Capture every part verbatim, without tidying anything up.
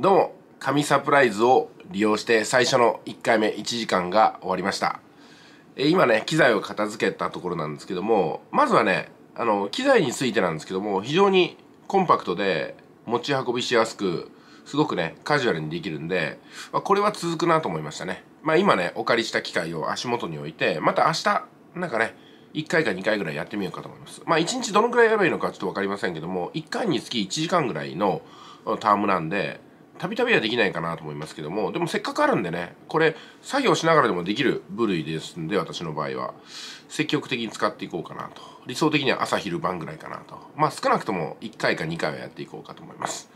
どうも、神サプライズを利用して最初のいっかいめいちじかんが終わりました。え今ね、機材を片付けたところなんですけども、まずはね、あの、機材についてなんですけども、非常にコンパクトで持ち運びしやすく、すごくね、カジュアルにできるんで、まあ、これは続くなと思いましたね。まあ今ね、お借りした機械を足元に置いて、また明日、なんかね、いっかいかにかいぐらいやってみようかと思います。まあいちにちどのくらいやればいいのかちょっとわかりませんけども、いっかいにつきいちじかんぐらいのタームなんで、たびたびはできないかなと思いますけども、でもせっかくあるんでね、これ作業しながらでもできる部類ですんで、私の場合は、積極的に使っていこうかなと。理想的には朝昼晩ぐらいかなと。まあ少なくともいっかいかにかいはやっていこうかと思います。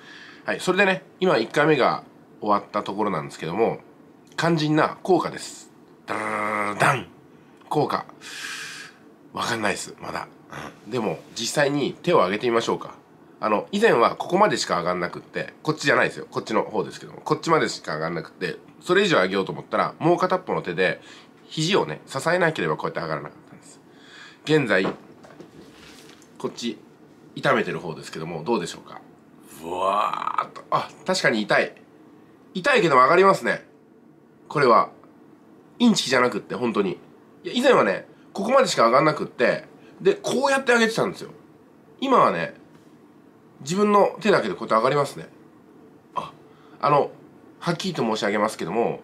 はい、それでね、今いっかいめが終わったところなんですけども、肝心な効果です。ダラダン効果。わかんないです、まだ。でも、実際に手を挙げてみましょうか。あの、以前はここまでしか上がんなくって、こっちじゃないですよ。こっちの方ですけども、こっちまでしか上がんなくって、それ以上上げようと思ったら、もう片っぽの手で、肘をね、支えなければこうやって上がらなかったんです。現在、こっち、痛めてる方ですけども、どうでしょうか。うわーっと。あ、確かに痛い。痛いけども上がりますね。これは。インチキじゃなくって、本当に。いや、以前はね、ここまでしか上がんなくって、で、こうやって上げてたんですよ。今はね、自分の手だけでこうやって上がりますね。あ、あの、はっきりと申し上げますけども、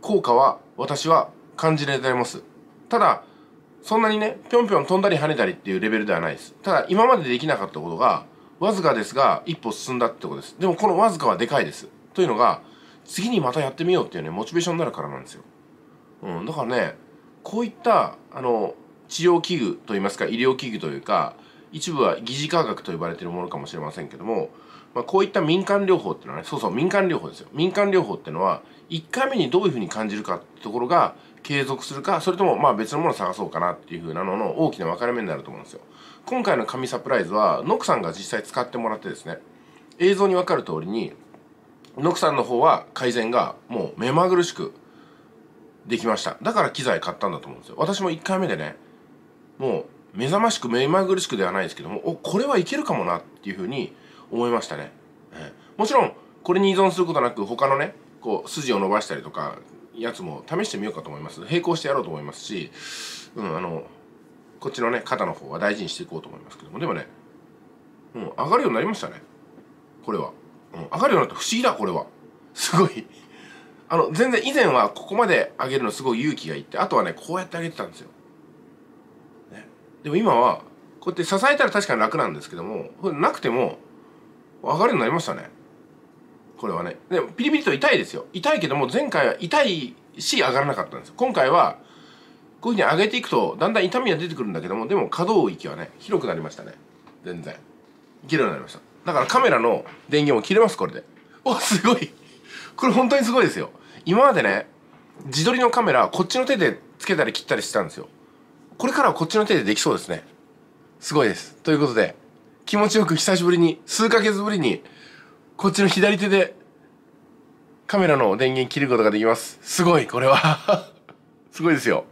効果は私は感じられます。ただ、そんなにね、ぴょんぴょん飛んだり跳ねたりっていうレベルではないです。ただ、今までできなかったことが、わずかですが、一歩進んだってとこです。でも、このわずかはでかいです。というのが、次にまたやってみようっていうね、モチベーションになるからなんですよ。うん、だからね、こういった、あの、治療器具といいますか、医療器具というか、一部は疑似科学と呼ばれているものかもしれませんけども、まあ、こういった民間療法っていうのはね、そうそう、民間療法ですよ。民間療法っていうのは、いっかいめにどういうふうに感じるかってところが継続するか、それともまあ別のものを探そうかなっていうふうなのの大きな分かれ目になると思うんですよ。今回の神サプライズは、ノクさんが実際使ってもらってですね、映像に分かる通りに、ノクさんの方は改善がもう目まぐるしく、できました。だから機材買ったんだと思うんですよ。私もいっかいめでね、もう目覚ましく目まぐるしくではないですけども、お、これはいけるかもなっていうふうに思いましたね。えー、もちろん、これに依存することなく、他のね、こう、筋を伸ばしたりとか、やつも試してみようかと思います。並行してやろうと思いますし、うん、あの、こっちのね、肩の方は大事にしていこうと思いますけども、でもね、うん、上がるようになりましたね。これは。うん、上がるようになって不思議だ、これは。すごい。あの、全然以前はここまで上げるのすごい勇気がいって、あとはね、こうやって上げてたんですよ。ね、でも今は、こうやって支えたら確かに楽なんですけども、これなくても、上がるようになりましたね。これはね。でも、ピリピリと痛いですよ。痛いけども、前回は痛いし上がらなかったんですよ。今回は、こういうふうに上げていくと、だんだん痛みが出てくるんだけども、でも可動域はね、広くなりましたね。全然。いけるようになりました。だからカメラの電源も切れます、これで。お、すごい。これ本当にすごいですよ。今までね、自撮りのカメラ、こっちの手でつけたり切ったりしてたんですよ。これからはこっちの手でできそうですね。すごいです。ということで、気持ちよく久しぶりに、数ヶ月ぶりに、こっちの左手で、カメラの電源切ることができます。すごい、これは。すごいですよ。